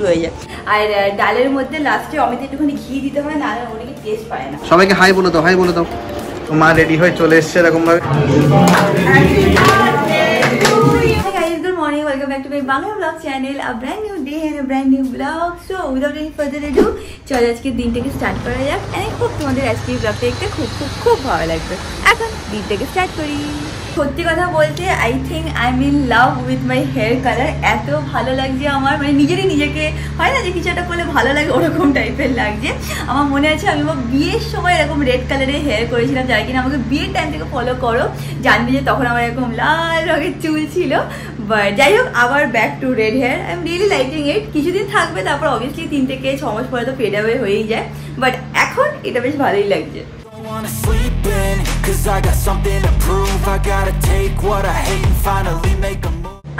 শুরু হয়ে যায়। আর ডালের মধ্যে লাস্টে অমিতে একটুখানি ঘি দিতে হয়, না ওটাকে টেস্ট পায় না। সবাইকে হাই বলে দাও, হাই বলে দাও। মা রেডি হয়ে চলে এসছে এরকম ভাবে। Welcome back to my Bangla vlog channel, a brand new day and a brand new vlog. So without any further ado, chalo ajke din take start kora jak, and khub tomader ajke vlog ta ekta khub bhalo lagbe. Ekhon din take start kori. Sotti kotha bolte I think I'm in love with my hair color. Eto bhalo lagje amar, mane nijerei nijeke hoy na je kichu eta korle bhalo lage orokom type er lagje. Amar mone ache ami amar biyer shomoy erokom red color er hair korechilam, jara kina amake biyer time theke follow koro, janbe je tokhon amar erokom lal ronger chul chilo. But যাই হোক আবার back to red hair, I am really liking it. কিছুদিন থাকবে, তারপর obviously 3 থেকে 6 মাস পরে তো fade আওয়ে হয়েই যায়, বাট এখন এটা বেশ ভালোই লাগছে।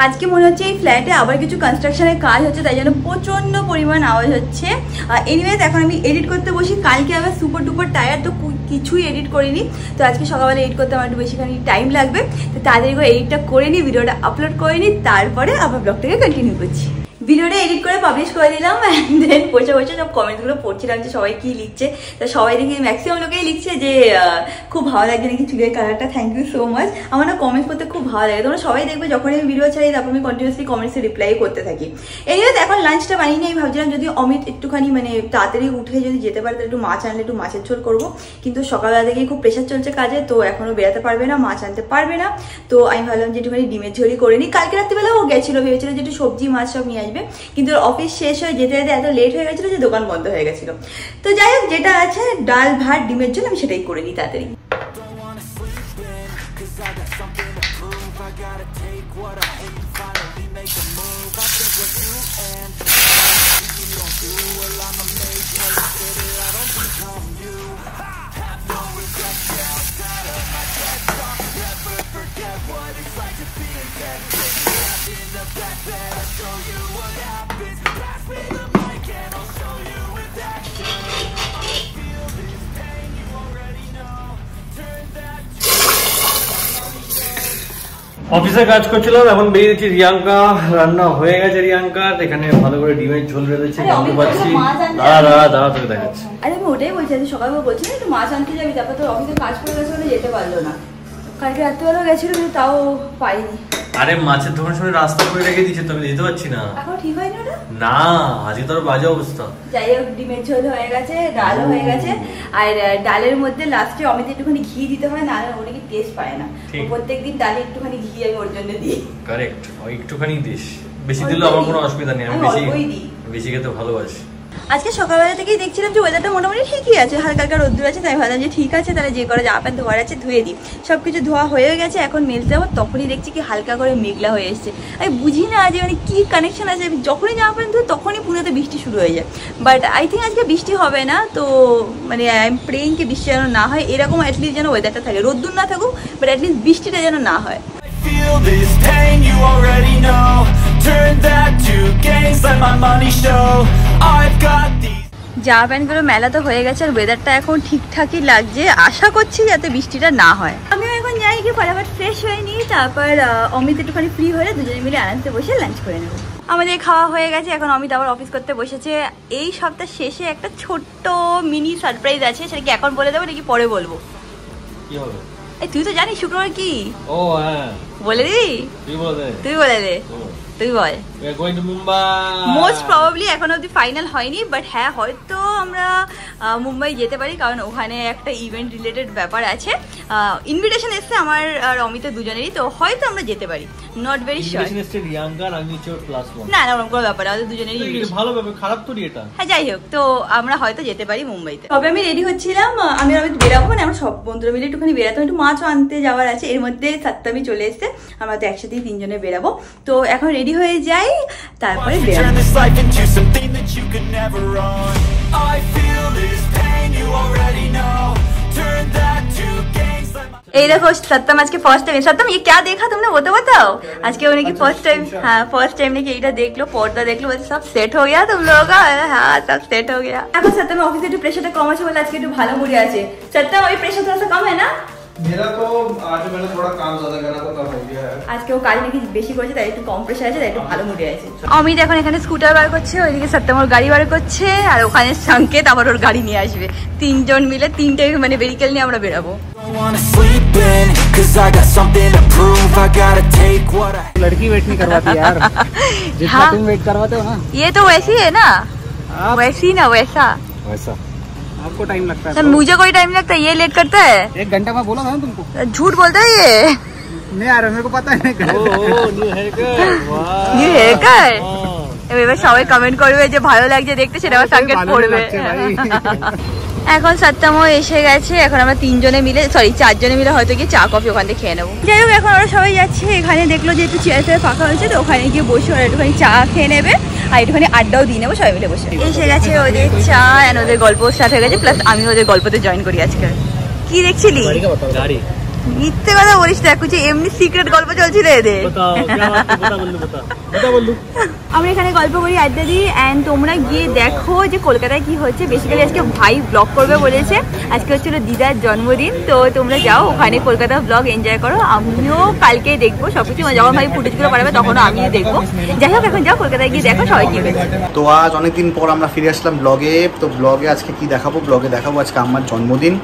আজকে মনে হচ্ছে এই ফ্ল্যাটে আবার কিছু কনস্ট্রাকশনের কাজ হচ্ছে, তাই জন্য প্রচণ্ড পরিমাণ আওয়াজ হচ্ছে। আর এনিওয়েজ এখন আমি এডিট করতে বসি, কালকে আবার সুপার ডুপার টায়ার, তো কিছুই এডিট করিনি। তো আজকে সকালবেলা এডিট করতে আমার একটু বেশিখানি টাইম লাগবে, তো তাড়াতাড়ি করে এডিটটা করে নিই, ভিডিওটা আপলোড করে নিই, তারপরে আবার ব্লগটাকে কন্টিনিউ করছি। ভিডিওটা এডিট করে পাবলিশ করে দিলাম, অ্যান্ড দেন বসে বসে সব কমেন্টসগুলো পড়ছিলাম যে সবাই কী লিখছে। তো সবাই দেখি ম্যাক্সিমাম লোকেই লিখছে যে খুব ভালো লাগছে নাকি চুলের কালারটা, থ্যাংক ইউ সো মাচ। আমার না কমেন্টস করতে খুব ভালো লাগে, তোমরা সবাই দেখবে যখন আমি ভিডিও ছাড়ি তারপর আমি কন্টিনিউসলি কমেন্টসে রিপ্লাই করতে থাকি। এগুলো এখন লাঞ্চটা বানিয়ে নিয়ে ভাবছিলাম যদি অমিত একটুখানি মানে তাড়াতাড়ি উঠে যদি যেতে পারে তাহলে একটু মাছ আনলে একটু মাছের ঝোল করবো, কিন্তু সকালবেলা থেকেই খুব প্রেশার চলছে কাজে, তো এখনও বেরোতে পারবে না, মাছ আনতে পারবে না। তো আমি ভাবলাম যে একটুখানি ডিমের ঝোলই করে নিই। কালকে রাত্রিবেলা ও গেছিলো, ভেবেছিলো যে একটু সবজি মাছ সব নিয়ে আসবে, কিন্তু অফিস শেষ হয়ে যেতে যেতে এত লেট হয়ে গেছিলো যে দোকান বন্ধ হয়ে গেছিলো। তো যাই হোক যেটা আছে ডাল ভাত ডিমের জন্য আমি সেটাই করে নিই তাড়াতাড়ি। অফিসে কাজ করছিলাম, এখন বেরিয়েছি। রিয়াঙ্কা রান্না হয়ে গেছে, রিয়াঙ্কার এখানে ভালো করে ডিমের ঝোল রয়েছে, জানতে পারছি। দাঁড়া তোকে দেখাচ্ছি। আরে আমি ওটাই বলছি, আজকে সকালবেলা বলছিলাম একটু মাছ আনতে যাবি, তারপর তোর অফিসে কাজ করে গেছে বলে যেতে পারলো না। কালকে রাত্রিবেলা গেছিল কিন্তু তাও পাইনি। আরে মাছের ধোয়ার সময় রাস্তা করে রেখে দিয়েছে, তবে যেতে পারছি না। এখন ঠিক হয়নি ওটা? না, আজকে তোর বাজে অবস্থা। যাই হোক ডিমের ঝোল হয়ে গেছে, ডালও হয়ে গেছে, আর ডালের মধ্যে লাস্টে অমিত একটুখানি ঘি দিতে হয়, না ওটাকে টেস্ট পায় না। প্রত্যেকদিন ডালে একটুখানি ঘি আমি ওর জন্য দিই। কারেক্ট, একটুখানি দিস, বেশি দিলেও আমার কোনো অসুবিধা নেই, আমি বেশি খেতে ভালোবাসি। আজকে সকালবেলা থেকেই দেখছিলাম যে ওয়েদারটা মোটামুটি ঠিকই আছে, হালকা হালকা রোদ্দুর আছে, তাই ভাবলাম যে ঠিক আছে তাহলে যে করে জামা প্যান্ট ধোয়ার আছে ধুয়ে দিই। সব কিছু ধোয়া হয়ে গেছে, এখন মেলতে যাবো, তখনই দেখছি কি হালকা করে মেঘলা হয়ে এসছে। আমি বুঝি না যে মানে কী কানেকশান আছে, যখনই জামা প্যান্ট ধুই তখনই পুনেতে বৃষ্টি শুরু হয়ে যায়। বাট আই থিঙ্ক আজকে বৃষ্টি হবে না, তো মানে আই এম প্রেইং কি বৃষ্টি যেন না হয়, এরকম অ্যাটলিস্ট যেন ওয়েদারটা থাকে, রোদ্দুর না থাকুক, বাট অ্যাটলিস্ট বৃষ্টিটা যেন না হয়। জামা প্যান্টগুলো মেলা তো হয়ে গেছে, আর ওয়েদারটা এখন ঠিকঠাকই লাগছে, আশা করছি যাতে বৃষ্টিটা না হয়। আমিও এখন যাই কি ফটাফট ফ্রেশ হয়ে নিই, তারপর অমিত একটুখানি ফ্রি হয়ে দুজনে মিলে আরামসে বসে লাঞ্চ করে নেবো। আমাদের খাওয়া হয়ে গেছে, এখন অমিত আবার অফিস করতে বসেছে। এই সপ্তাহ শেষে একটা ছোট্ট মিনি সারপ্রাইজ আছে, সেটা কি এখন বলে দেবো নাকি পরে বলবো? এই তুই তো জানিস শুক্রবার কি। ও হ্যাঁ বলে দি, তুই বলে দে। তুই বল। We are going to Mumbai. Most probably এখনো অবধি ফাইনাল হয়নি, বাট হ্যাঁ হয়তো আমরা মুম্বাই যেতে পারি, কারণ ওখানে একটা ইভেন্ট রিলেটেড ব্যাপার আছে। ইনভিটেশন এসছে আমার আর অমিতা দুজনেরই, তো হয়তো আমরা যেতে পারি, নট ভেরি শিওর। ইনভিটেশন এসছে রিয়াঙ্কার, আমি চোর প্লাস 1। না না ওরকম কোনো ব্যাপার না, ওদের দুজনেরই ইনভিটেশন। ভালো ব্যাপার, খারাপ তো এটা। হ্যাঁ যাই হোক, তো আমরা হয়তো যেতে পারি মুম্বাইতে। তবে আমি রেডি হচ্ছিলাম, আমি আর অমিত বেরাবো, মানে আমরা সব বন্ধুরা মিলে একটুখানি বেরাতাম, একটু মাছও আনতে যাওয়ার আছে। এর মধ্যে সাত্তামি চলে এসছে, আমরা তো একসাথেই তিনজনে বেরাবো, তো এখন রেডি হয়ে যাই। তারপরে এই দেখো সত্যম আজকে ফার্স্ট টাইম। সত্যম ये क्या देखा तुमने वो तो बताओ। आज के उन्हें की फर्स्ट टाइम, हाँ फर्स्ट टाइम ने कि इधर देख लो, पर्दा देख लो, बस सब सेट हो गया तुम लोगों का। हाँ सब सेट हो गया। এখন সত্যম অফিসে একটু প্রেশারটা কম আছে বলে আজকে একটু ভালো মুডে আছে। সত্যম ওই প্রেশার তো কম है ना? मेरा तो आज मैंने थोड़ा काम ज़्यादा करा तो कम हो गया है। आज के वो काली ने कि बेशी कोई चाहिए तो कम प्रेशर है चाहिए तो भालू मुड़े आए थे। अमी देखो ने कहने स्कूटर बार कोच्चे और इनके सत्तम और गाड़ी बार कोच्चे और उखाने संकेत आवर और गाड़ी नहीं आज भी तीन जोन मिले तीन टेक मैंने बेरिकल नहीं अपना बेड़ा वो। लड़की वेट नहीं करवाती यार। जितना तुम वेट करवाते हो ना। ये तो वैसी है ना। वैसी ना वैसा। वैसा। आपको टाइम लगता है सर तो। मुझे कोई टाइम लगता है ये लेट करता है एक घंटा में बोला ना तुमको झूठ बोलता है ये नहीं आ रहा मेरे को पता है सबाई कमेंट करबे जो ভালো লাগছে দেখতে সেটা संकेत পড়বে এখন সত্যমও এসে গেছে এখন আমরা তিনজনে মিলে সরি চারজনে মিলে হয়তো গিয়ে চা কফি ওখানে খেয়ে নেবো যাই হোক এখন আমরা সবাই যাচ্ছি এখানে দেখলো যে একটু চেয়ার চেয়ার ফাঁকা হয়েছে তো ওখানে গিয়ে বসে আর একটুখানি চা খেয়ে নেবে আর একটুখানি আড্ডাও দিয়ে নেবো সবাই মিলে বসে এসে গেছে ওদের চা এন্ড ওদের গল্প স্টার্ট হয়ে গেছে প্লাস আমি ওদের গল্পতে জয়েন করি আজকে কি দেখছিলি মিথ্যে কথা বলিস না কিছু এমনি সিক্রেট গল্প চলছিল এদের আমরা এখানে গল্প করি আড্ডা দিই অ্যান্ড তোমরা গিয়ে দেখো যে কলকাতায় কি হচ্ছে বেসিক্যালি আজকে ভাই ব্লগ করবে বলেছে আজকে হচ্ছিল দিদার জন্মদিন তো তোমরা যাও ওখানে কলকাতা ব্লগ এনজয় করো আমিও কালকেই দেখবো সবকিছু যখন ভাই ফুটেজগুলো পাঠাবে তখন আমিও দেখবো যাই হোক এখন যাও কলকাতায় গিয়ে দেখো সবাই গিয়ে তো আজ অনেকদিন পর আমরা ফিরে আসলাম ব্লগে তো ব্লগে আজকে কি দেখাবো ব্লগে দেখাবো আজকে আমার জন্মদিন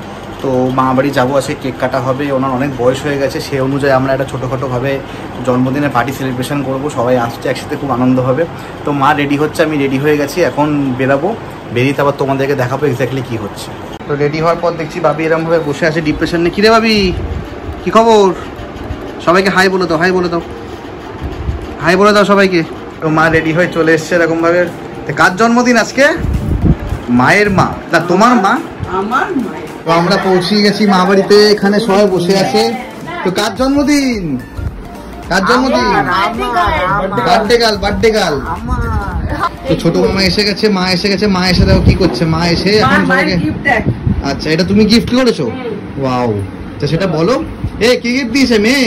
তো মা বাড়ি যাবো আছে কেক কাটা হবে ওনার অনেক বয়স হয়ে গেছে সেই অনুযায়ী আমরা একটা ছোটোখাটোভাবে জন্মদিনের পার্টি সেলিব্রেশন করবো সবাই আসছে একসাথে খুব আনন্দ হবে তো মা রেডি হচ্ছে আমি রেডি হয়ে গেছি এখন বেরাবো বেরিয়ে তারপর তোমাদেরকে দেখাবো এক্স্যাক্টলি কী হচ্ছে তো রেডি হওয়ার পর দেখছি ভাবি এরমভাবে বসে আছে ডিপ্রেশন নিয়ে কিরে ভাবি কী খবর সবাইকে হাই বলে দাও হাই বলে দাও হাই বলে দাও সবাইকে তো মা রেডি হয়ে চলে এসছে এরকমভাবে কার জন্মদিন আজকে মায়ের মা না তোমার মা আমার মা তো আমরা পৌঁছে গেছি মা বাড়িতে এখানে সবাই বসে আছে তো কার জন্মদিন কার জন্মদিন বার্থডে গার্ল বার্থডে গার্ল তো ছোট মামা এসে গেছে মা এসে গেছে মা এসে দেখো কি করছে মা এসে এখন সবাইকে আচ্ছা এটা তুমি গিফট করেছো ওয়াও তো সেটা বলো এ কি গিফট দিয়েছে মেয়ে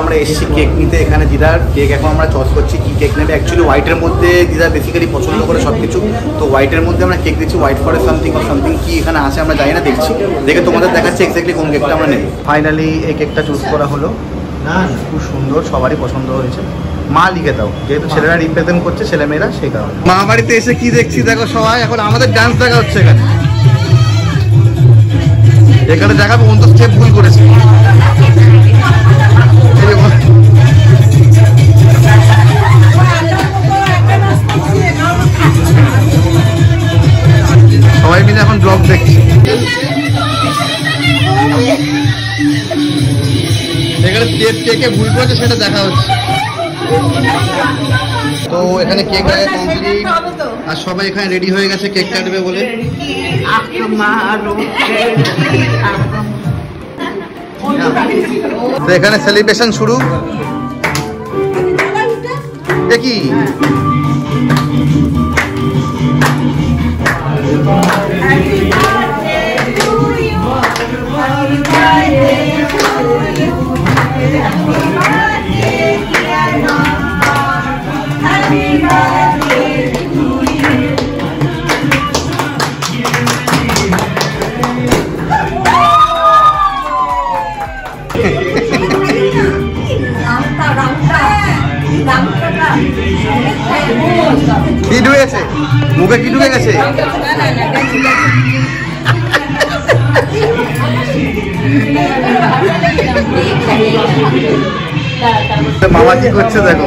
আমরা এসেছি কেক নিতে এখানে দিদার কেক এখন আমরা চয়েস করছি কি কেক নেবে অ্যাকচুয়ালি হোয়াইটের মধ্যে দিদার বেসিক্যালি পছন্দ করে সব কিছু তো হোয়াইটের মধ্যে আমরা কেক দিচ্ছি white forest something or something কি এখানে আছে আমরা জানি না দেখছি দেখে তোমাদের দেখাচ্ছি এক্স্যাক্টলি কোন কেকটা আমরা নেব ফাইনালি এই কেকটা চুজ করা হলো না খুব সুন্দর সবারই পছন্দ হয়েছে মা লিখে দাও যেহেতু ছেলেরা রিপ্রেজেন্ট করছে ছেলেমেয়েরা সেই কারণে মা বাড়িতে এসে কি দেখছি দেখো সবাই এখন আমাদের ডান্স দেখা হচ্ছে এখানে এখানে দেখাবো অন্তত স্টেপ ভুল করেছে সবাই মিলে এখন ব্লগ দেখছি এখানে স্টেপ কে ভুল করেছে সেটা দেখা হচ্ছে তো এখানে কেক কাটা কমপ্লিট আর সবাই এখানে রেডি হয়ে গেছে কেক কাটবে বলে তো এখানে সেলিব্রেশন শুরু দেখি কি ডুবে গেছে মুখে কি ডুবে গেছে মামা কি করছে দেখো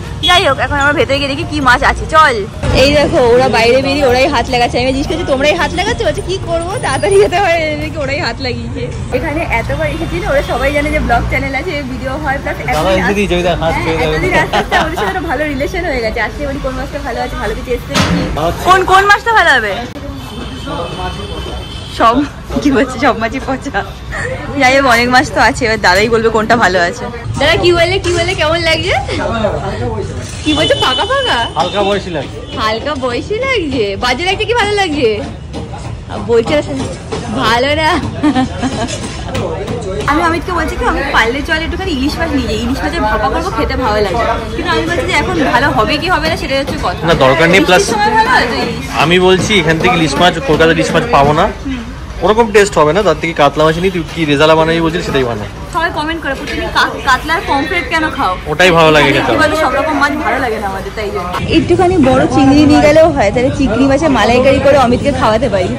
যাই হোক এখন আমরা ভেতরে গিয়ে দেখি কি মাছ আছে, চল। এই দেখো ওরা বাইরে বেরিয়ে ওরাই হাত লাগাচ্ছে, আমি জিজ্ঞেস করছি তোমরাই হাত লাগাচ্ছো, বলছে কি করবো তাড়াতাড়ি যেতে হয়, এদিকে ওরাই হাত লাগিয়েছে। এখানে এতবার এসেছি না, ওরা সবাই জানে যে ব্লগ চ্যানেল আছে, ভিডিও হয়, প্লাস এতদিন আস্তে আস্তে আমাদের সাথে একটা ভালো রিলেশন হয়ে গেছে। আসলে বলি কোন মাছটা ভালো আছে, ভালো কিছু এসছে কি, কোন মাছটা ভালো হবে, সব কি বলছে সব মাছই পচা, যাই হোক অনেক মাছ তো আছে, এবার দাদাই বলবে কোনটা ভালো আছে। দাদা কি বলে কেমন লাগছে, কি বলছে, ফাঁকা ফাঁকা হালকা বয়সী লাগছে, বাজে লাগছে কি ভালো লাগছে বলছে, ভালো না। আমি অমিতকে বলছি কি আমি পারলে চলে একটুখানি ইলিশ মাছ নিয়ে যাই, ইলিশ মাছের ভাপা করবো, খেতে ভালো লাগে, কিন্তু আমি বলছি যে এখন ভালো হবে কি হবে না সেটাই হচ্ছে কথা, না দরকার নেই। প্লাস আমি বলছি এখান থেকে ইলিশ মাছ, কলকাতার ইলিশ মাছ পাবো না, ওরকম টেস্ট হবে না, তার থেকে কাতলা মাছ নিয়ে তুই কি রেজালা বানাই বলছিস সেটাই বানাই। সবাই কমেন্ট করে তুমি কাতলার পমফ্রেট কেন খাও, ওটাই ভালো লাগে না, সব রকম মাছ ভালো লাগে না আমাদের, তাই জন্য একটুখানি বড় চিংড়ি নিয়ে গেলেও হয়, তাহলে চিংড়ি মাছে মালাইকারি করে অমিতকে খাওয়াতে পারি।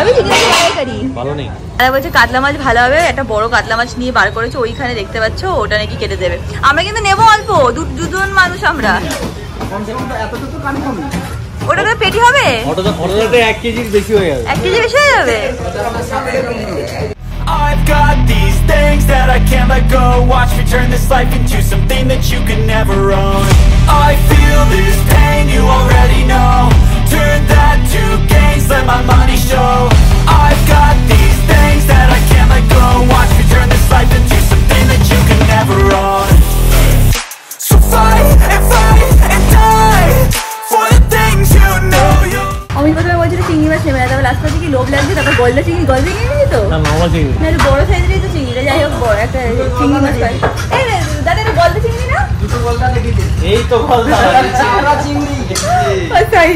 আমি চিংড়ি মালাইকারি ভালো নেই, আর বলছে কাতলা মাছ ভালো হবে, একটা বড় কাতলা মাছ নিয়ে বার করেছে, ওইখানে দেখতে পাচ্ছ ওটা নাকি কেটে দেবে, আমরা কিন্তু নেবো অল্প, দুজন মানুষ আমরা, ওটা তো পেটি হবে, ওটা তো 1 কেজির বেশি হয়ে যাবে, 1 কেজি বেশি হয়ে যাবে। I've got these things that I can't let go, watch me turn this life into something that you can never own. I feel this pain you already know, turn that to gains, let my money show. I've got these things that I can't let go, watch me turn this life into something that you can never own. So fight and fight and die for the things you know you. আমি প্রথমে বলছি চিংড়ি মাছ নেবে না, তারপর last পর্যন্ত কি লোভ লাগছে, তারপর গলদা চিংড়ি, গলদা চিংড়ি তো না, মামা চিংড়ি না, বড় সাইজেরই তো চিংড়ি, যাই হোক বড় একটা চিংড়ি মাছ পাই। এই দাদা এটা গলদা চিংড়ি না, দুটো গলদা দেখি, এই তো গলদা চারা চিংড়ি, সরি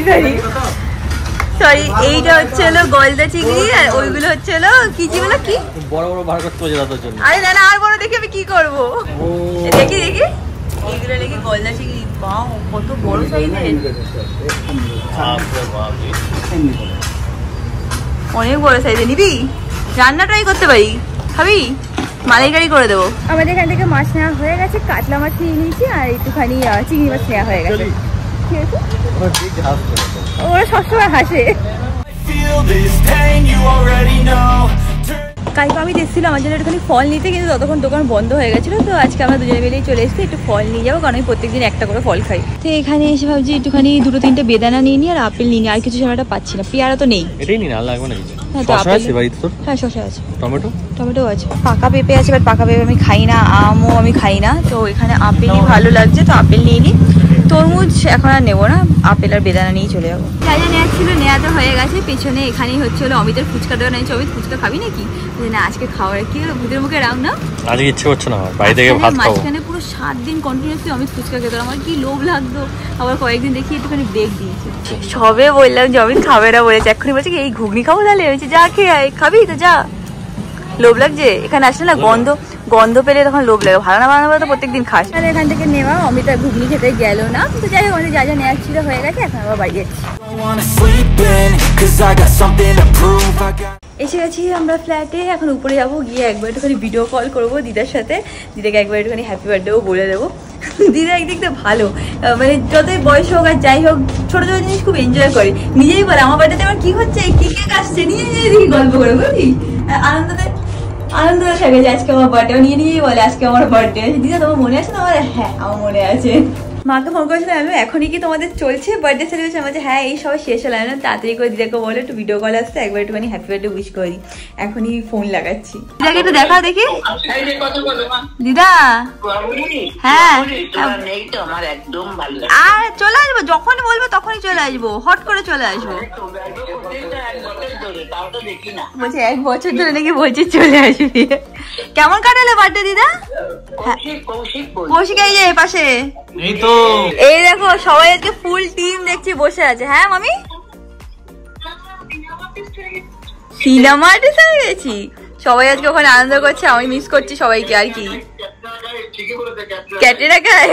সরি, এইটা হচ্ছে হলো গলদা চিংড়ি, আর ওইগুলো হচ্ছে হলো কি চিংড়ি, কি বড় বড় বার করতে হবে দাদার জন্য। আরে না না আর বড় দেখি আমি কি করব, দেখি দেখি এইগুলো নাকি গলদা চিংড়ি, বাহ কত বড় সাইজের, অনেক বড় সাইজের। নিবি রান্নাটাই করতে পারি, খাবি মালাইকারি করে দেবো। আমাদের এখান থেকে মাছ নেওয়া হয়ে গেছে, কাতলা মাছ নিয়ে নিয়েছি, আর একটুখানি চিংড়ি মাছ নেওয়া হয়ে গেছে। ওরা সবসময় হাসে। কালকে আমি দেখছিলাম আমার জন্য একটুখানি ফল নিতে, কিন্তু ততক্ষণ দোকান বন্ধ হয়ে গেছিলো, তো আজকে আমরা দুজনে মিলেই চলে এসেছি, একটু ফল নিয়ে যাবো, কারণ আমি প্রত্যেকদিন একটা করে ফল খাই। তো এখানে এসে ভাবছি একটুখানি 2-3 বেদানা নিয়ে নিই, আর আপেল নিয়ে নিই, আর কিছু সেটা পাচ্ছি না, পেয়ারা তো নেই, এটাই নিই না, লাগবে না কিছু। হ্যাঁ তো আপেল আছে বাড়িতে, হ্যাঁ শসা আছে, টমেটো আছে, পাকা পেঁপে আছে, বাট পাকা পেঁপে আমি খাই না, আমও আমি খাই না, তো এখানে আপেলই ভালো লাগছে, তো আপেল নিয়ে নিই। তরমুজ এখন আর নেবো না, আপেল আর বেদানা নিয়ে চলে যাবো। তাহলে নেওয়া ছিল, নেওয়া তো হয়ে গেছে। পেছনে এখানেই হচ্ছে হলো অমিতের ফুচকা দোকান, আছে অমিত ফুচকা খাবি নাকি, না আজকে খাওয়ার কি হলো, ভূতের মুখে রাম না, আজকে ইচ্ছে করছে না বাড়ি থেকে ভাত খাবো। মাঝখানে পুরো 7 দিন কন্টিনিউয়াসলি অমিত ফুচকা খেতো, আমার কি লোভ লাগতো, আবার কয়েকদিন দেখি একটুখানি ব্রেক দিয়েছে। সবে বললাম যে অমিত খাবে না বলেছে, এক্ষুনি বলছে এই ঘুগনি খাবো, তাহলে হয়েছে যা খেয়ে খাবি, তো যা লোভ লাগছে। এখানে আসলে না গন্ধ পেলে তখন লোভ লাগে, ভালো না বানানো তো প্রত্যেকদিন খাস। তাহলে এখান থেকে নেওয়া, অমিত আর ঘুগনি খেতে গেল না, তো যাই হোক যা যা নেওয়ার ছিল হয়ে গেছে, এখন আবার বাড়ি যাচ্ছি। এসে গেছি আমরা ফ্ল্যাটে, এখন উপরে যাবো, গিয়ে একবার একটুখানি ভিডিও কল করবো দিদার সাথে, দিদাকে একবার একটুখানি হ্যাপি বার্থডেও বলে দেবো। দিদা একদিকটা ভালো, মানে যতই বয়স হোক আর যাই হোক ছোটো ছোটো জিনিস খুব এনজয় করে, নিজেই বলে আমার বার্থডেতে আমার কী হচ্ছে, কী কে কাটছে, নিয়ে নিয়ে দেখি গল্প করে, বুঝলি আনন্দ থাকে যে আজকে আমার বার্থডে, নিয়ে নিয়েই বলে আজকে আমার বার্থডে, দিদা তোমার মনে আছে না, আমার হ্যাঁ আমার মনে আছে। মাকে ফোন করেছিলাম আমি, এখনই কি তোমাদের চলছে বার্থডে সেলিব্রেশন, বলছে হ্যাঁ এই সবাই শেষ হলো না, তাড়াতাড়ি করে দিদাকে বলো একটু ভিডিও কল আসতে, একবার একটুখানি হ্যাপি বার্থডে উইশ করি, এখনই ফোন লাগাচ্ছি। দিদাকে একটু দেখা দেখি, দিদা হ্যাঁ আর চলে আসবো, যখন বলবো তখনই চলে আসবো, হট করে চলে আসবো, বলছে 1 বছর ধরে নাকি বলছে চলে আসবি। কেমন কাটালে বার্থডে দিদা? কৌশিক এই যে পাশে, এই দেখো সবাই আজকে ফুল টিম দেখছি বসে আছে। হ্যাঁ মামি সিনেমা আর্টিস্ট হয়ে গেছি, সবাই আজকে ওখানে আনন্দ করছে, আমি মিস করছি সবাইকে আর কি। ক্যাটরিনা কাইফ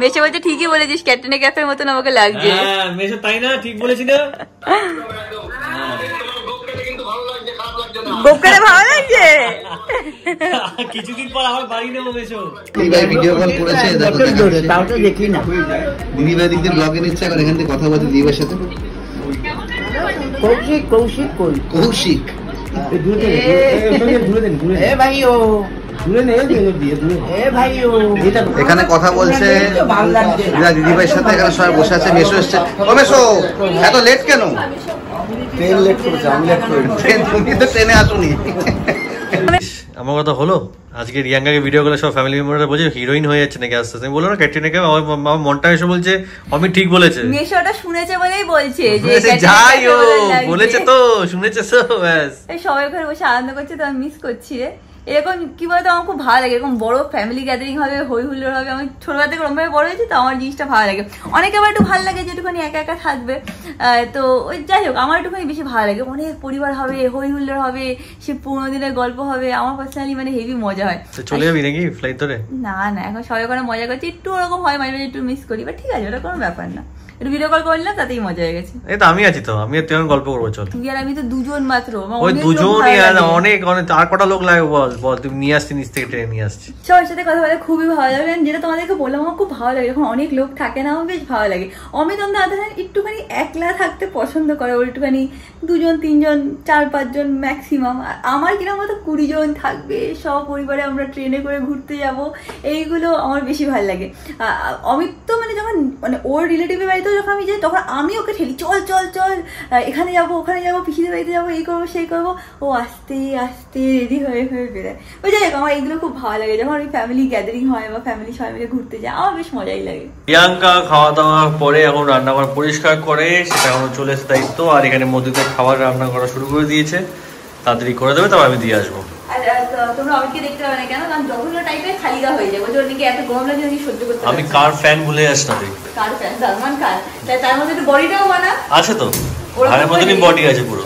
মেশো বলছে ঠিকই বলেছিস, ক্যাটরিনা কাইফের মতন আমাকে লাগছে। হ্যাঁ মেশো তাই না, ঠিক বলেছিস না। গোপকারে ভালো লাগছে, কিছুদিন পর আমার বাড়ি নেব মেশো। দিদিভাই ভিডিও কল করেছে, তাও তো দেখি না। দিদিভাই দিদি ব্লগে নিচ্ছে, এখন এখান থেকে কথা বলতে দিদিভাইয়ের সাথে। কৌশিক কৌশিক কৌশিক এখানে কথা বলছে দিদিভাইয়ের সাথে, এখানে সবাই বসে আছে। মেশো এসছে, ও মেশো এত লেট কেন? আমার কথা হলো আজকে রিয়াঙ্গাকে ভিডিও করে সব ফ্যামিলি মেম্বাররা বলছে হিরোইন হয়ে যাচ্ছে নাকি আস্তে আস্তে। আমি বললাম না ক্যাটরিনা কাইফ, আমার মনটা এসে বলছে আমি ঠিক বলেছে। মেশোটা শুনেছে বলেই বলছে যে যাই ও বলেছে তো, শুনেছে তো ব্যাস। এই সবাই ঘরে বসে আনন্দ করছে, তো আমি মিস করছি রে। এরকম কি বলতো আমার খুব ভালো লাগে, এরকম বড় ফ্যামিলি গ্যাদারিং হবে, হই হুল্লোড় হবে। আমি ছোটবেলা থেকে ওরকমভাবে বড় হয়েছি, তো আমার জিনিসটা ভালো লাগে। অনেকে আবার একটু ভালো লাগে যেটুখানি একা একা থাকবে, তো ওই যাই হোক আমার একটুখানি বেশি ভালো লাগে। অনেক পরিবার হবে, হই হুল্লোড় হবে, সে পুরোনো দিনের গল্প হবে, আমার পার্সোনালি মানে হেভি মজা হয়। চলে যাবি নাকি ফ্লাইট ধরে? না না, এখন সবাই ওখানে মজা করছি, একটু ওরকম হয় মাঝে মাঝে, একটু মিস করি, বাট ঠিক আছে ওটা কোনো ব্যাপার না। ভিডিও কল করলাম তাতেই মজা হয়ে গেছে। এই তো আমি আছি, তো আমি তেমন গল্প করবো। চল তুই আর আমি তো দুজন মাত্র, ওই দুজনই আর অনেক অনেক আর কটা লোক লাগে বল বল। তুমি নিয়ে আসছি নিচ থেকে ট্রেন নিয়ে আসছি। সবার সাথে কথা বলে খুবই ভালো লাগে, যেটা তোমাদেরকে বললাম আমার খুব ভালো লাগে যখন অনেক লোক থাকে না, আমার বেশ ভালো লাগে। অমিত অন্ধ আধার একটুখানি একলা থাকতে পছন্দ করে, ওর একটুখানি দুজন তিনজন চার পাঁচজন ম্যাক্সিমাম। আমার কিরকম হয়তো 20 জন থাকবে, সব পরিবারে আমরা ট্রেনে করে ঘুরতে যাব, এইগুলো আমার বেশি ভালো লাগে। অমিত তো মানে যখন মানে ওর রিলেটিভের বাড়িতে যখন আমি যাই তখন আমি ওকে ঠেলি, চল চল চল এখানে যাবো ওখানে যাবো, পিসিদের বাড়িতে যাবো, এই করবো সেই করবো। ও আস্তে আস্তে রেডি হয়ে হয়ে বেরোয়। ওই যাই হোক আমার এগুলো খুব ভালো লাগে, যখন ওই ফ্যামিলি গ্যাদারিং হয় বা ফ্যামিলি সবাই মিলে ঘুরতে যায় আমার বেশ মজাই লাগে। প্রিয়াঙ্কা খাওয়া দাওয়ার পরে এখন রান্নাঘর পরিষ্কার করে, সেটা এখন চলে এসে দায়িত্ব। আর এখানে মধুকে খাবার রান্না করা শুরু করে দিয়েছে, তাড়াতাড়ি করে দেবে, তবে আমি দিয়ে আসবো। আমি কার ফ্যান ভুলে যাস না, আছে তো ঘরের মধ্যে বডি আছে পুরো।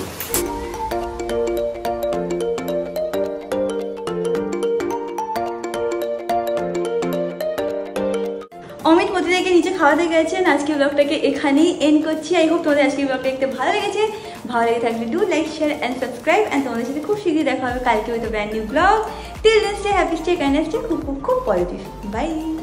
অমিত মতিকে নিচে খাওয়াতে গেছেন। আজকে ব্লগটাকে এখানেই এন্ড করছি। আই হোপ তোমাদের আজকে ব্লগটা দেখতে ভালো লেগেছে। ভালো লেগে থাকলে do like share and subscribe. And তোমাদের সাথে খুব শীঘ্রই দেখা হবে কালকে with brand new blog. Till then stay happy, stay kind, stay খুব খুব খুব পজিটিভ। বাই।